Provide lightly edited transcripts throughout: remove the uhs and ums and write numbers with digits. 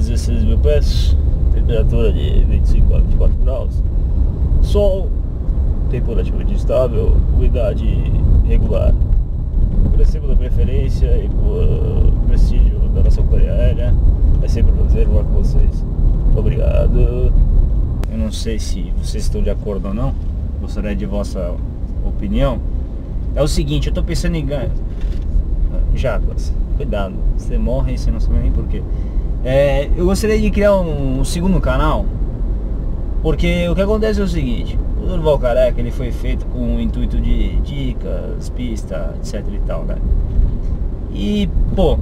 16 mil pés, temperatura de 25 a 24 graus, sol temperativamente estável, umidade regular. Agradecemos a preferência e por prestígio da nossa companhia aérea. É sempre um prazer falar com vocês. Muito obrigado. Eu não sei se vocês estão de acordo ou não, gostaria de vossa opinião. É o seguinte, eu tô pensando em ganhar Jaguas, cuidado, você morre e você não sabe nem porquê. Eu gostaria de criar um segundo canal, porque o que acontece é o seguinte: o Durval Careca, ele foi feito com o intuito de dicas, pista, etc e tal, né? E pô,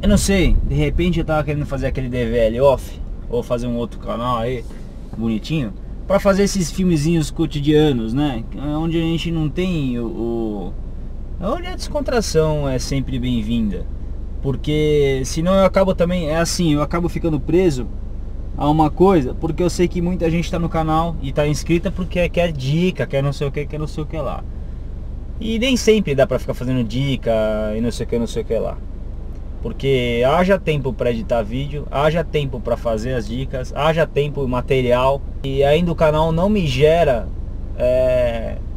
eu não sei, de repente eu tava querendo fazer aquele DVL Off, ou fazer um outro canal aí, bonitinho, pra fazer esses filmezinhos cotidianos, né? Onde a gente não tem onde a descontração é sempre bem-vinda. Porque senão eu acabo também, eu acabo ficando preso a uma coisa, porque eu sei que muita gente tá no canal e tá inscrita porque quer dica, quer não sei o que, quer não sei o que lá. E nem sempre dá pra ficar fazendo dica e não sei o que, não sei o que lá. Porque haja tempo para editar vídeo, haja tempo para fazer as dicas, haja tempo, material. E ainda o canal não me gera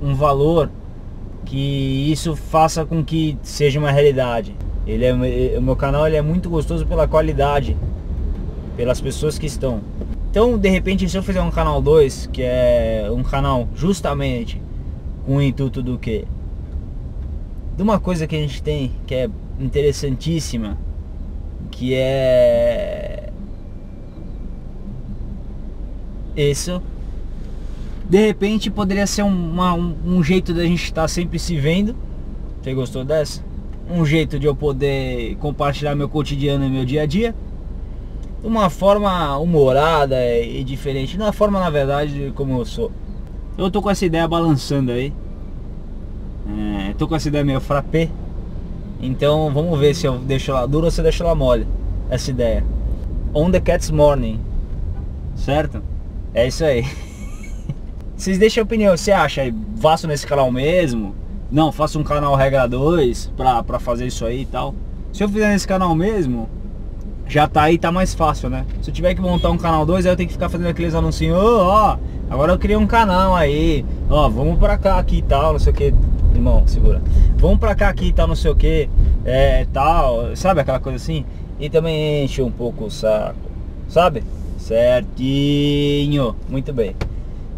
um valor que isso faça com que seja uma realidade. O meu canal ele é muito gostoso pela qualidade, pelas pessoas que estão. Então, de repente, se eu fizer um canal 2, que é um canal justamente com o intuito do quê? De uma coisa que a gente tem, que é interessantíssima, que é isso. De repente poderia ser um jeito da gente estar sempre se vendo. Você gostou dessa? Um jeito de eu poder compartilhar meu cotidiano e meu dia a dia de uma forma humorada e diferente, de uma forma, na verdade, como eu sou. Eu tô com essa ideia balançando aí, tô com essa ideia meio frappé. Então vamos ver se eu deixo ela dura ou se eu deixo ela mole, essa ideia. On the Cat's Morning, certo? É isso aí. Vocês deixem a opinião, você acha? Faço nesse canal mesmo? Não, faço um canal regra 2 pra fazer isso aí e tal. Se eu fizer nesse canal mesmo, já tá aí, tá mais fácil, né? Se eu tiver que montar um canal 2, aí eu tenho que ficar fazendo aqueles anúncios, ó, agora eu criei um canal aí, ó, vamos pra cá aqui e tal, não sei o que. Irmão, segura. Vamos pra cá aqui, tal, não sei o que, tal, sabe, aquela coisa assim. E também enche um pouco o saco, sabe? Certinho, muito bem.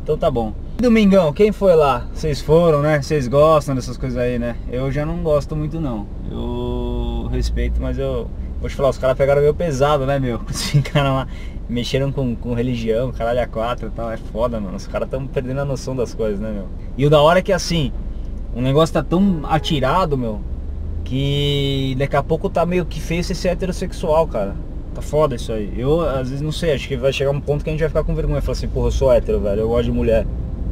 Então tá bom. Domingão, quem foi lá? Vocês foram, né? Vocês gostam dessas coisas aí, né? Eu já não gosto muito, não. Eu respeito, mas eu vou te falar, os caras pegaram meio pesado, né, meu? Ficaram lá, mexeram com religião, caralho, a 4 e tal. É foda, mano. Os caras tão perdendo a noção das coisas, né, meu? E o da hora é que, assim, o negócio tá tão atirado, meu, que daqui a pouco tá meio que feio ser heterossexual, cara. Tá foda isso aí. Eu, às vezes, não sei, acho que vai chegar um ponto que a gente vai ficar com vergonha. Falar assim, porra, eu sou hétero, velho, eu gosto de mulher,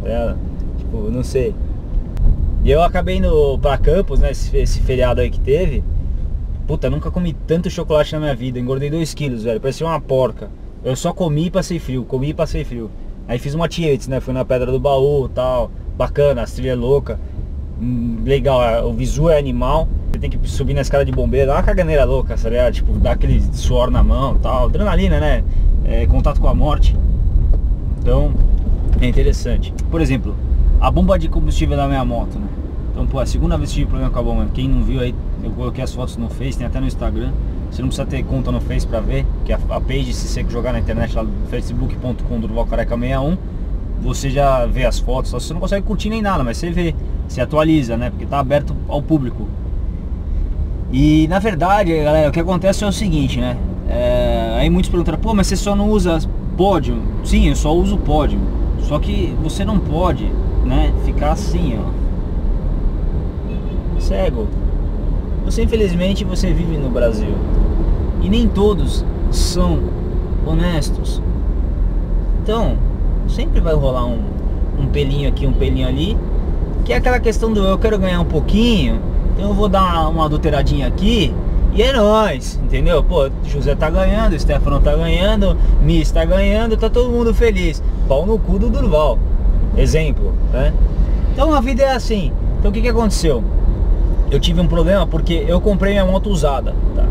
né? Tipo, não sei. E eu acabei indo pra Campos, né, esse feriado aí que teve. Puta, nunca comi tanto chocolate na minha vida. Engordei 2 quilos, velho, parecia uma porca. Eu só comi e passei frio, comi e passei frio. Aí fiz uma tietes, né, fui na Pedra do Baú, tal. Bacana, a trilha é louca, legal, o visu é animal. Você tem que subir na escada de bombeiro, dá uma caganeira louca, sabe? Tipo, dá aquele suor na mão, tal, adrenalina, né? Contato com a morte. Então, é interessante. Por exemplo, a bomba de combustível da minha moto, né? Então, pô, a segunda vez que tive problema com a bomba. Quem não viu aí, eu coloquei as fotos no Face, tem até no Instagram. Você não precisa ter conta no Face pra ver, que a page, se você jogar na internet lá, facebook.com/durvalcareca61, você já vê as fotos. Você não consegue curtir nem nada, mas você vê, se atualiza, né? Porque tá aberto ao público. E na verdade, galera, o que acontece é o seguinte, né? Aí muitos perguntaram, pô, mas você só não usa pódio? Sim, eu só uso pódio. Só que você não pode, né, ficar assim, ó, cego. Você, infelizmente, você vive no Brasil. E nem todos são honestos. Então, sempre vai rolar um pelinho aqui, um pelinho ali. Que é aquela questão do eu quero ganhar um pouquinho, então eu vou dar uma adulteradinha aqui e é nóis, entendeu? Pô, José tá ganhando, o Stefano tá ganhando, Miss tá ganhando, tá todo mundo feliz. Pau no cu do Durval, exemplo, né? Então a vida é assim. Então o que aconteceu? Eu tive um problema porque eu comprei minha moto usada, tá?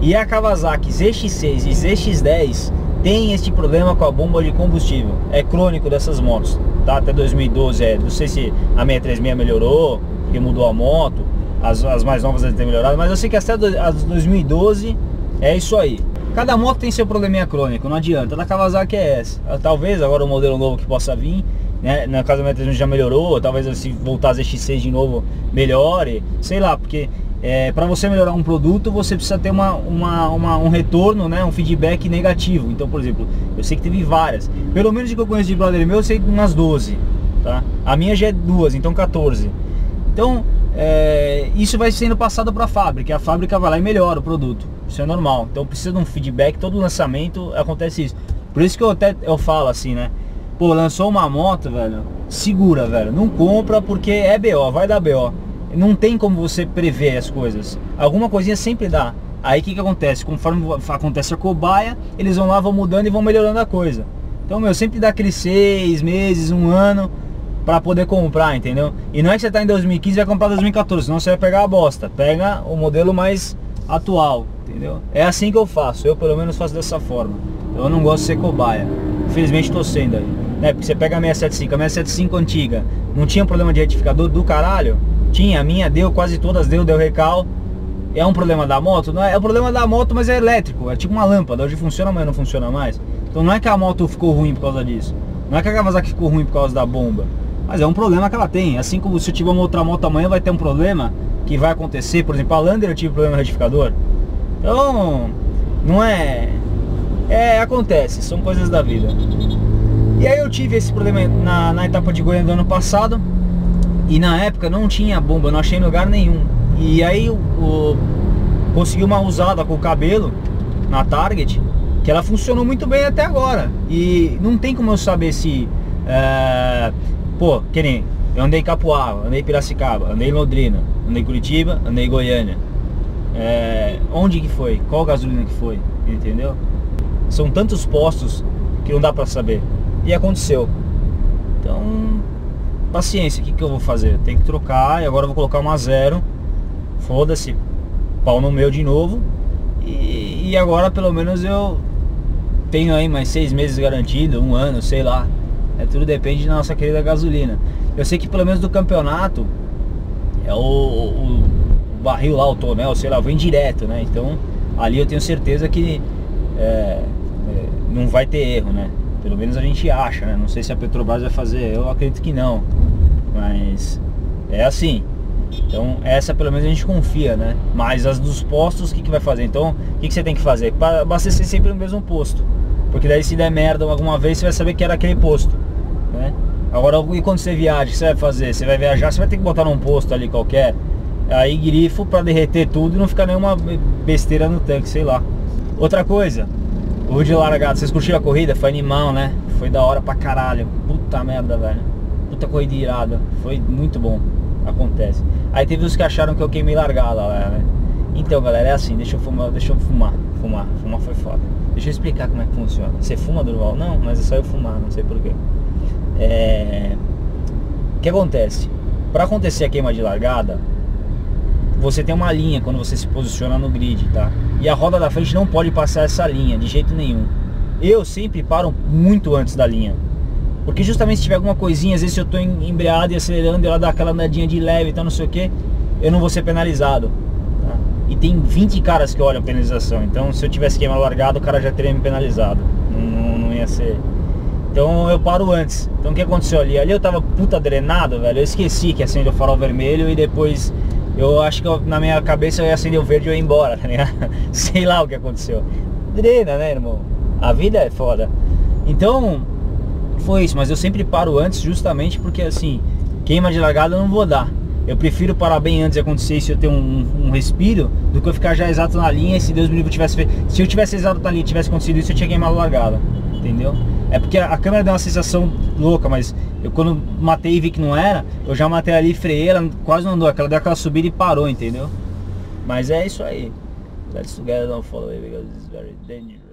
E a Kawasaki ZX6 e ZX10 tem este problema com a bomba de combustível. É crônico dessas motos, tá? Até 2012, não sei se a 636 melhorou, porque mudou a moto. As mais novas devem ter melhorado, mas eu sei que até 2012 é isso aí. Cada moto tem seu probleminha crônico, não adianta. Da Kawasaki é essa. Talvez agora o modelo novo que possa vir, né? Na casa da 636 já melhorou, talvez se voltar a ZX6 de novo melhore, sei lá, porque para você melhorar um produto você precisa ter um retorno, né? Um feedback negativo. Então, por exemplo, eu sei que teve várias, pelo menos de que eu conheço de brother meu, eu sei umas 12, tá? A minha já é 2, então 14. Então isso vai sendo passado para a fábrica. A fábrica vai lá e melhora o produto. Isso é normal. Então precisa de um feedback. Todo lançamento acontece isso. Por isso que eu falo assim, né? Pô, lançou uma moto, velho, segura, velho. Não compra porque é BO, vai dar BO. Não tem como você prever as coisas. Alguma coisinha sempre dá. Aí o que acontece? Conforme acontece a cobaia, eles vão lá, vão mudando e vão melhorando a coisa. Então, meu, sempre dá aqueles 6 meses, 1 ano para poder comprar, entendeu? E não é que você tá em 2015 e vai comprar 2014, senão você vai pegar a bosta. Pega o modelo mais atual, entendeu? É assim que eu faço, eu pelo menos faço dessa forma. Eu não gosto de ser cobaia, infelizmente tô sendo aí, né? Porque você pega a 675, a 675 antiga, não tinha problema de retificador do caralho? Tinha, a minha deu, quase todas deu recal. É um problema da moto? Não é, é um problema da moto, mas é elétrico, é tipo uma lâmpada, hoje funciona, amanhã não funciona mais. Então não é que a moto ficou ruim por causa disso, não é que a Kawasaki ficou ruim por causa da bomba. Mas é um problema que ela tem, assim como se eu tiver uma outra moto amanhã vai ter um problema que vai acontecer. Por exemplo, a Lander eu tive problema no retificador. Então, não é... acontece, são coisas da vida. E aí eu tive esse problema na etapa de Goiânia do ano passado. E na época não tinha bomba, não achei em lugar nenhum. E aí eu consegui uma usada com o cabelo na Target, que ela funcionou muito bem até agora. E não tem como eu saber se... Pô, que nem, eu andei em Capoava, andei em Piracicaba, andei em Londrina, andei em Curitiba, andei em Goiânia. Onde que foi? Qual gasolina que foi? Entendeu? São tantos postos que não dá pra saber. E aconteceu. Então, paciência, o que eu vou fazer? Tem que trocar e agora eu vou colocar uma 0. Foda-se, pau no meu de novo. E agora pelo menos eu tenho aí mais 6 meses garantido, 1 ano, sei lá. Tudo depende da nossa querida gasolina. Eu sei que pelo menos do campeonato o barril lá, o tonel, sei lá, vem direto, né? Então ali eu tenho certeza que não vai ter erro, né? Pelo menos a gente acha, né? Não sei se a Petrobras vai fazer, eu acredito que não, mas é assim. Então essa pelo menos a gente confia, né? Mas as dos postos, o que vai fazer? Então o que você tem que fazer? Para abastecer sempre no mesmo posto, porque daí se der merda alguma vez você vai saber que era aquele posto, né? Agora, e quando você viaja, o que você vai fazer? Você vai viajar, você vai ter que botar num posto ali qualquer, aí grifo pra derreter tudo e não ficar nenhuma besteira no tanque, sei lá. Outra coisa, o vídeo largado, vocês curtiram a corrida? Foi animal, né? Foi da hora pra caralho, puta merda, velho, puta corrida irada, foi muito bom, acontece. Aí teve os que acharam que eu queimei largada lá, né? Então, galera, é assim, deixa eu fumar foi foda. Deixa eu explicar como é que funciona. Você fuma, Durval? Não, mas é só eu fumar, não sei porquê. O que acontece? Para acontecer a queima de largada, você tem uma linha quando você se posiciona no grid, tá? E a roda da frente não pode passar essa linha, de jeito nenhum. Eu sempre paro muito antes da linha, porque justamente se tiver alguma coisinha, às vezes eu tô embreado e acelerando e ela dá aquela andadinha de leve e tal, não sei o que, eu não vou ser penalizado. E tem 20 caras que olham a penalização. Então se eu tivesse queima largada, o cara já teria me penalizado. Não ia ser. Então eu paro antes. Então o que aconteceu ali? Ali eu tava puta drenado, velho. Eu esqueci que acende o farol vermelho e depois eu acho que na minha cabeça eu ia acender o verde e eu ia embora, tá ligado? Sei lá o que aconteceu. Drena, né, irmão? A vida é foda. Então foi isso, mas eu sempre paro antes justamente porque assim, queima de largada eu não vou dar. Eu prefiro parar bem antes de acontecer, se eu ter um respiro, do que eu ficar já exato na linha. E se Deus me livre, se eu tivesse exato na linha e tivesse acontecido isso, eu tinha queimado largada, entendeu? É porque a câmera deu uma sensação louca, mas eu quando matei e vi que não era, eu já matei ali, freiei, ela quase não andou, ela deu aquela subida e parou, entendeu? Mas é isso aí. Let's together don't follow it because it's very dangerous.